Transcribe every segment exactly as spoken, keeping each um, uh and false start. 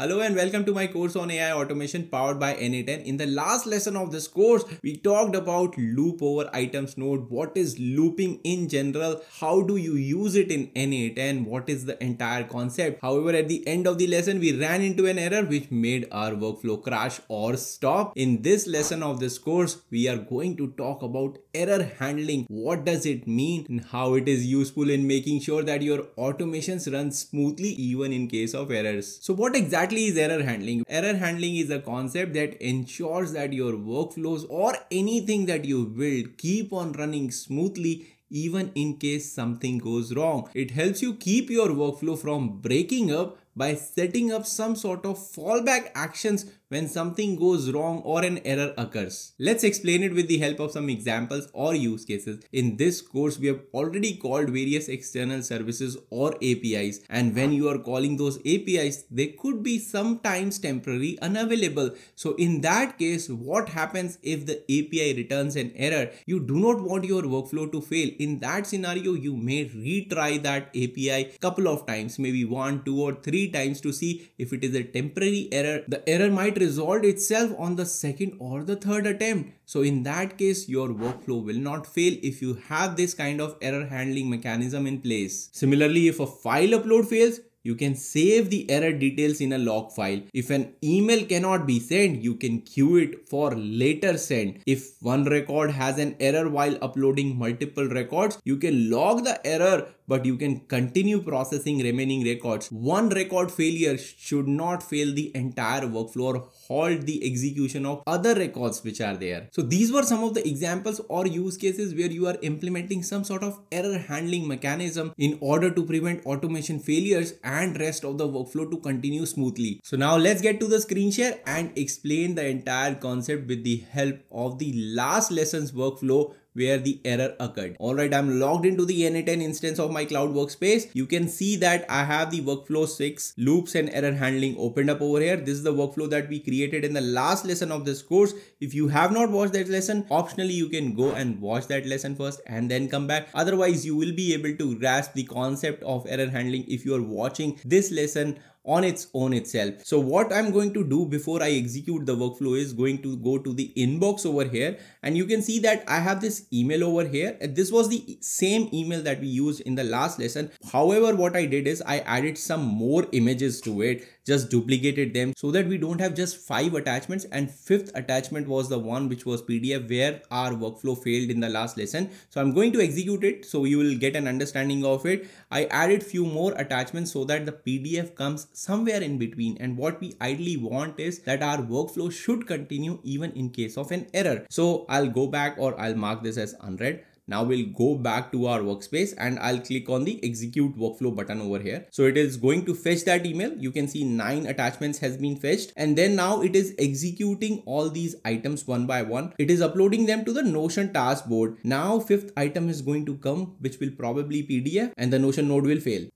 Hello and welcome to my course on A I automation powered by n eight n. In the last lesson of this course, we talked about loop over items node. What is looping in general? How do you use it in n eight n? What is the entire concept? However, at the end of the lesson, we ran into an error which made our workflow crash or stop. In this lesson of this course, we are going to talk about error handling. What does it mean and how it is useful in making sure that your automations run smoothly even in case of errors. So what exactly Exactly is error handling? Error handling is a concept that ensures that your workflows or anything that you build keep on running smoothly even in case something goes wrong. It helps you keep your workflow from breaking up by setting up some sort of fallback actions when something goes wrong or an error occurs. Let's explain it with the help of some examples or use cases. In this course, we have already called various external services or A P Is. And when you are calling those A P Is, they could be sometimes temporarily unavailable. So in that case, what happens if the A P I returns an error? You do not want your workflow to fail. In that scenario, you may retry that A P I couple of times, maybe one, two or three times to see if it is a temporary error. The error might resolve itself on the second or the third attempt. So in that case, your workflow will not fail if you have this kind of error handling mechanism in place. Similarly, if a file upload fails, you can save the error details in a log file. If an email cannot be sent, you can queue it for later send. If one record has an error while uploading multiple records, you can log the error, but you can continue processing remaining records. One record failure should not fail the entire workflow or halt the execution of other records which are there. So these were some of the examples or use cases where you are implementing some sort of error handling mechanism in order to prevent automation failures and and rest of the workflow to continue smoothly. So now let's get to the screen share and explain the entire concept with the help of the last lesson's workflow where the error occurred. All right, I'm logged into the n eight n instance of my cloud workspace. You can see that I have the workflow six loops and error handling opened up over here. This is the workflow that we created in the last lesson of this course. If you have not watched that lesson, optionally, you can go and watch that lesson first and then come back. Otherwise, you will be able to grasp the concept of error handling if you are watching this lesson on its own itself. So what I'm going to do before I execute the workflow is going to go to the inbox over here, and you can see that I have this email over here. This was the same email that we used in the last lesson. However, what I did is I added some more images to it, just duplicated them so that we don't have just five attachments, and fifth attachment was the one which was P D F where our workflow failed in the last lesson. So I'm going to execute it so you will get an understanding of it. I added few more attachments so that the P D F comes somewhere in between, and what we ideally want is that our workflow should continue even in case of an error. So I'll go back, or I'll mark this as unread. Now we'll go back to our workspace and I'll click on the execute workflow button over here. So it is going to fetch that email. You can see nine attachments has been fetched, and then now it is executing all these items one by one. It is uploading them to the Notion task board. Now fifth item is going to come, which will probably P D F, and the Notion node will fail.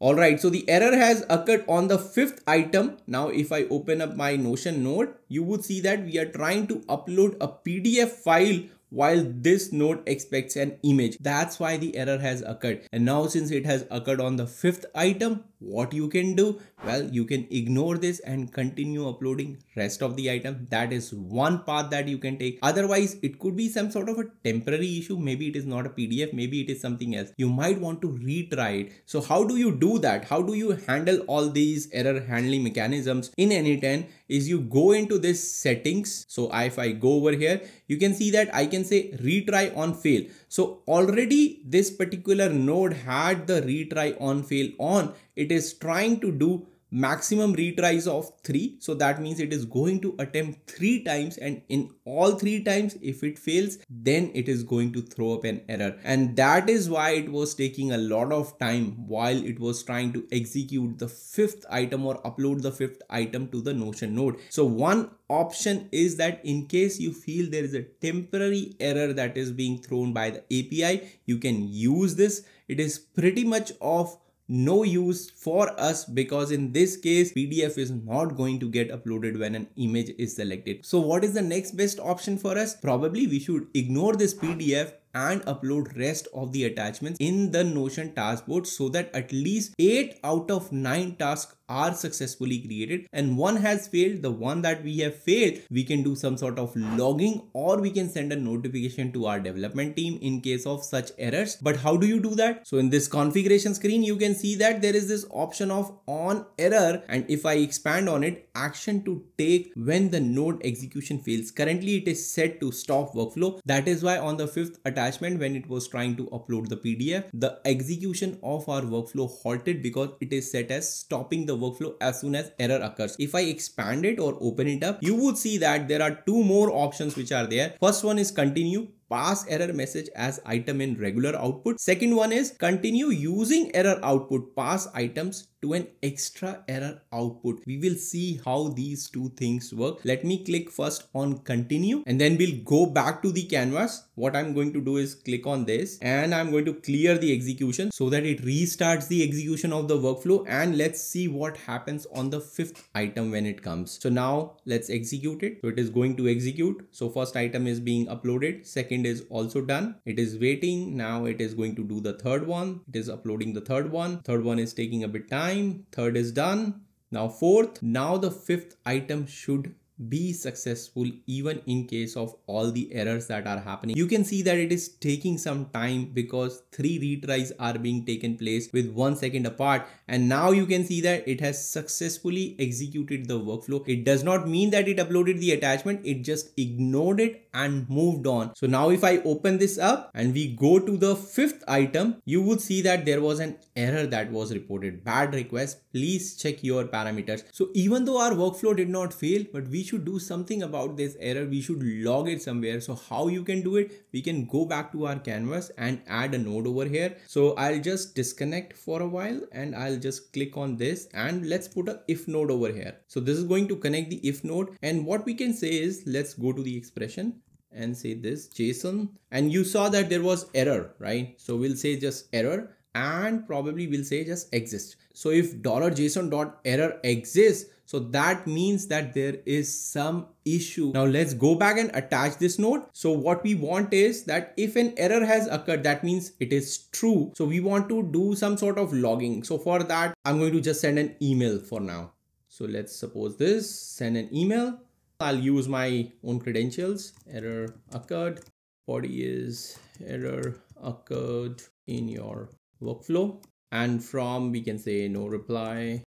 All right, so the error has occurred on the fifth item. Now, if I open up my Notion node, you would see that we are trying to upload a P D F file while this node expects an image. That's why the error has occurred. And now since it has occurred on the fifth item, what you can do? Well, you can ignore this and continue uploading rest of the item. That is one path that you can take. Otherwise, it could be some sort of a temporary issue. Maybe it is not a P D F. Maybe it is something else. You might want to retry it. So how do you do that? How do you handle all these error handling mechanisms in n eight n is you go into this settings. So if I go over here, you can see that I can say retry on fail. So already this particular node had the retry on fail on. It is trying to do maximum retries of three. So that means it is going to attempt three times, and in all three times, if it fails, then it is going to throw up an error. And that is why it was taking a lot of time while it was trying to execute the fifth item or upload the fifth item to the Notion node. So one option is that in case you feel there is a temporary error that is being thrown by the A P I, you can use this. It is pretty much of no use for us because in this case P D F is not going to get uploaded when an image is selected. So what is the next best option for us? Probably we should ignore this P D F and upload rest of the attachments in the Notion taskboard so that at least eight out of nine tasks are successfully created and one has failed, the one that we have failed, we can do some sort of logging or we can send a notification to our development team in case of such errors. But how do you do that? So in this configuration screen, you can see that there is this option of on error. And if I expand on it, action to take when the node execution fails. Currently it is set to stop workflow. That is why on the fifth attachment, when it was trying to upload the P D F, the execution of our workflow halted because it is set as stopping the workflow as soon as error occurs. If I expand it or open it up, you would see that there are two more options which are there. First one is continue. Pass error message as item in regular output. Second one is continue using error output, pass items to an extra error output. We will see how these two things work. Let me click first on continue and then we'll go back to the canvas. What I'm going to do is click on this and I'm going to clear the execution so that it restarts the execution of the workflow. And let's see what happens on the fifth item when it comes. So now let's execute it. So it is going to execute. So first item is being uploaded. Second is also done. It is waiting. Now it is going to do the third one. It is uploading the third one. Third one is taking a bit time. Third is done. Now fourth. Now the fifth item should be successful even in case of all the errors that are happening. You can see that it is taking some time because three retries are being taken place with one second apart. And now you can see that it has successfully executed the workflow. It does not mean that it uploaded the attachment. It just ignored it and moved on. So now if I open this up and we go to the fifth item, you would see that there was an error that was reported. Bad request. Please check your parameters. So even though our workflow did not fail, but we should do something about this error. We should log it somewhere. So how you can do it? We can go back to our canvas and add a node over here. So I'll just disconnect for a while and I'll just click on this and let's put a if node over here. So this is going to connect the if node. And what we can say is let's go to the expression and say this JSON. And you saw that there was error, right? So we'll say just error and probably we'll say just exist. So if $JSON.error exists, so that means that there is some issue. Now let's go back and attach this node. So what we want is that if an error has occurred, that means it is true. So we want to do some sort of logging. So for that, I'm going to just send an email for now. So let's suppose this, send an email. I'll use my own credentials. Error occurred. Body is error occurred in your workflow. And from we can say no reply.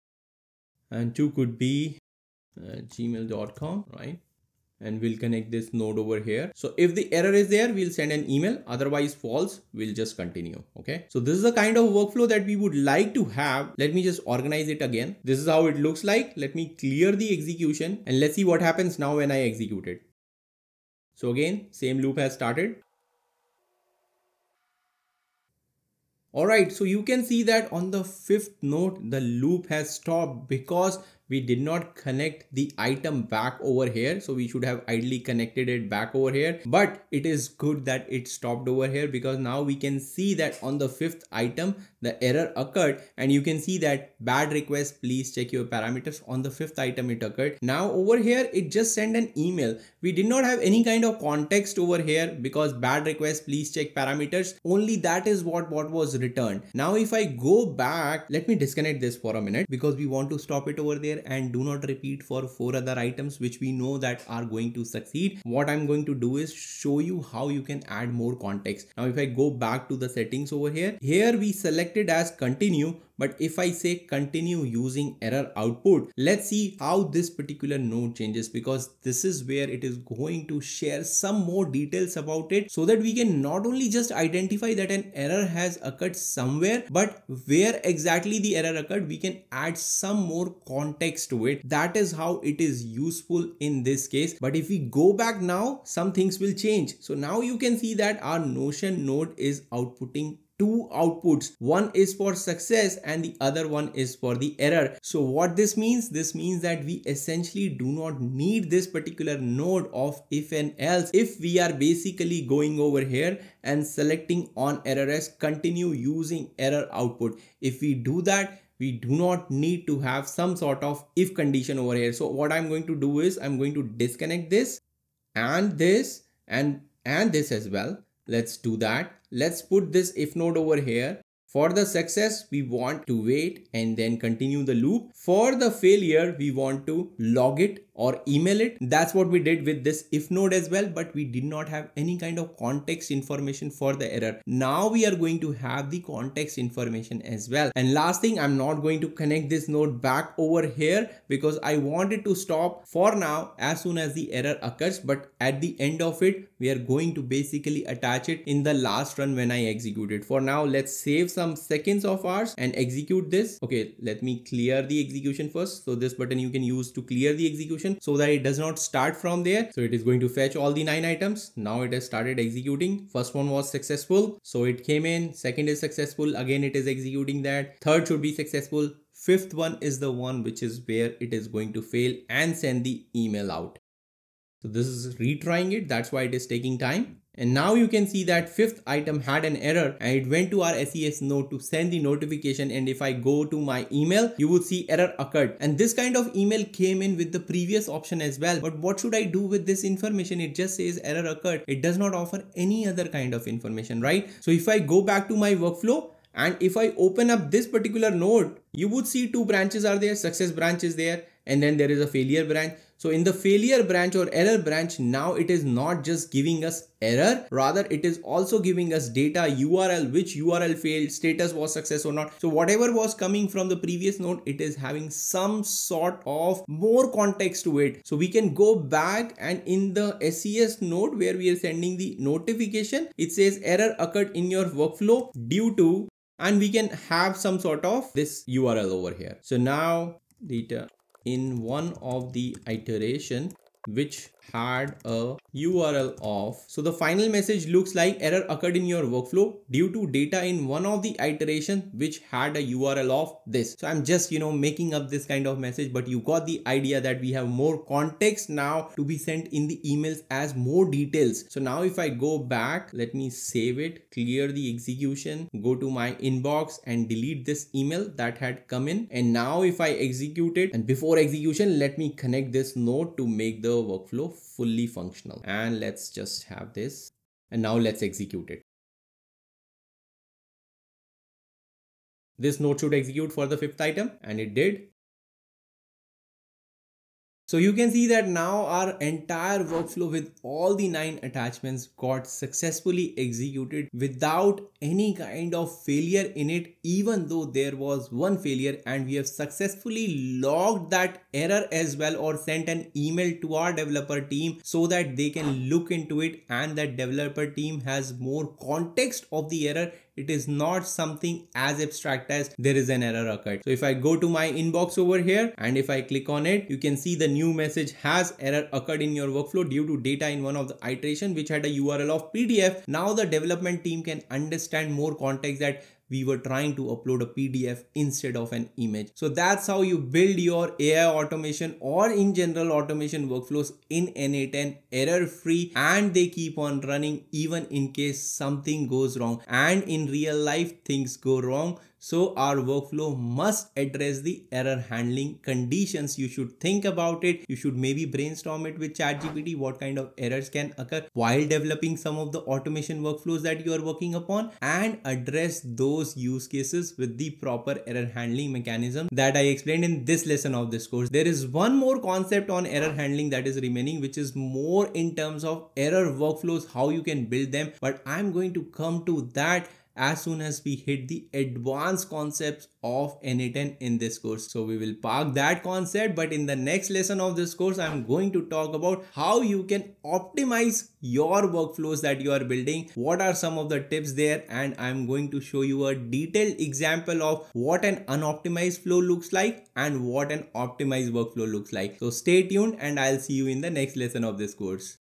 And two could be uh, gmail dot com, right? And we'll connect this node over here. So if the error is there, we'll send an email, otherwise false, we'll just continue. Okay. So this is the kind of workflow that we would like to have. Let me just organize it again. This is how it looks like. Let me clear the execution and let's see what happens now when I execute it. So again, same loop has started. Alright, so you can see that on the fifth node, the loop has stopped because we did not connect the item back over here. So we should have idly connected it back over here, but it is good that it stopped over here because now we can see that on the fifth item, the error occurred and you can see that bad request, please check your parameters. On the fifth item, it occurred. Now over here, it just sent an email. We did not have any kind of context over here because bad request, please check parameters. Only that is what, what was returned. Now, if I go back, let me disconnect this for a minute because we want to stop it over there and do not repeat for four other items which we know that are going to succeed. What I'm going to do is show you how you can add more context. Now, if I go back to the settings over here, here we selected as continue. But if I say continue using error output, let's see how this particular node changes because this is where it is going to share some more details about it so that we can not only just identify that an error has occurred somewhere, but where exactly the error occurred, we can add some more context to it. That is how it is useful in this case. But if we go back now, some things will change. So now you can see that our Notion node is outputting two outputs. One is for success and the other one is for the error. So what this means, this means that we essentially do not need this particular node of if and else if we are basically going over here and selecting on error as continue using error output. If we do that, we do not need to have some sort of if condition over here. So what I'm going to do is I'm going to disconnect this and this and and this as well. Let's do that. Let's put this if node over here. For the success, we want to wait and then continue the loop. For the failure, we want to log it or email it. That's what we did with this if node as well, but we did not have any kind of context information for the error. Now we are going to have the context information as well. And last thing, I'm not going to connect this node back over here because I wanted to stop for now as soon as the error occurs, but at the end of it, we are going to basically attach it in the last run when I execute it. For now, let's save some seconds of ours and execute this. Okay, let me clear the execution first. So this button you can use to clear the execution so that it does not start from there. So it is going to fetch all the nine items. Now it has started executing. First one was successful, so it came in. Second is successful. Again, it is executing that. Third should be successful. Fifth one is the one which is where it is going to fail and send the email out. So this is retrying it. That's why it is taking time. And now you can see that fifth item had an error and it went to our S E S node to send the notification. And if I go to my email, you would see error occurred. And this kind of email came in with the previous option as well. But what should I do with this information? It just says error occurred. It does not offer any other kind of information, right? So if I go back to my workflow and if I open up this particular node, you would see two branches are there. Success branch is there and then there is a failure branch. So in the failure branch or error branch, now it is not just giving us error, rather it is also giving us data, U R L, which U R L failed, status was success or not. So whatever was coming from the previous node, it is having some sort of more context to it. So we can go back and in the S E S node where we are sending the notification, it says error occurred in your workflow due to, and we can have some sort of this U R L over here. So now data. In one of the iteration which had a U R L of. So the final message looks like error occurred in your workflow due to data in one of the iteration which had a U R L of this. So I'm just, you know, making up this kind of message, but you got the idea that we have more context now to be sent in the emails as more details. So now if I go back, let me save it, clear the execution, go to my inbox and delete this email that had come in. And now if I execute it, and before execution, let me connect this node to make the workflow fully functional, and let's just have this, and now let's execute it. This node should execute for the fifth item, and it did. So you can see that now our entire workflow with all the nine attachments got successfully executed without any kind of failure in it, even though there was one failure, and we have successfully logged that error as well or sent an email to our developer team so that they can look into it and that developer team has more context of the error. It is not something as abstract as there is an error occurred. So if I go to my inbox over here and if I click on it, you can see the new message has error occurred in your workflow due to data in one of the iteration which had a U R L of P D F. Now the development team can understand more context that we were trying to upload a P D F instead of an image. So that's how you build your A I automation or in general automation workflows in n eight n error free, and they keep on running even in case something goes wrong, and in real life things go wrong. So our workflow must address the error handling conditions. You should think about it. You should maybe brainstorm it with ChatGPT. What kind of errors can occur while developing some of the automation workflows that you are working upon, and address those use cases with the proper error handling mechanism that I explained in this lesson of this course. There is one more concept on error handling that is remaining, which is more in terms of error workflows, how you can build them. But I'm going to come to that as soon as we hit the advanced concepts of n eight n in this course. So we will park that concept, but in the next lesson of this course, I'm going to talk about how you can optimize your workflows that you are building. What are some of the tips there? And I'm going to show you a detailed example of what an unoptimized flow looks like and what an optimized workflow looks like. So stay tuned and I'll see you in the next lesson of this course.